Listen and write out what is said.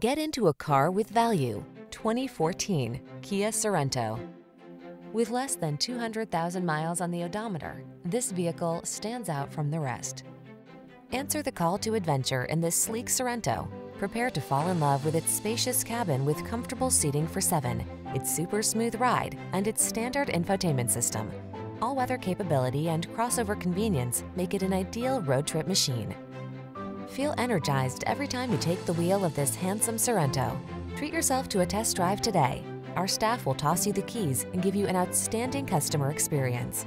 Get into a car with value. 2014 Kia Sorento. With less than 200,000 miles on the odometer, this vehicle stands out from the rest. Answer the call to adventure in this sleek Sorento. Prepare to fall in love with its spacious cabin with comfortable seating for 7, its super smooth ride, and its standard infotainment system. All-weather capability and crossover convenience make it an ideal road trip machine. Feel energized every time you take the wheel of this handsome Sorento. Treat yourself to a test drive today. Our staff will toss you the keys and give you an outstanding customer experience.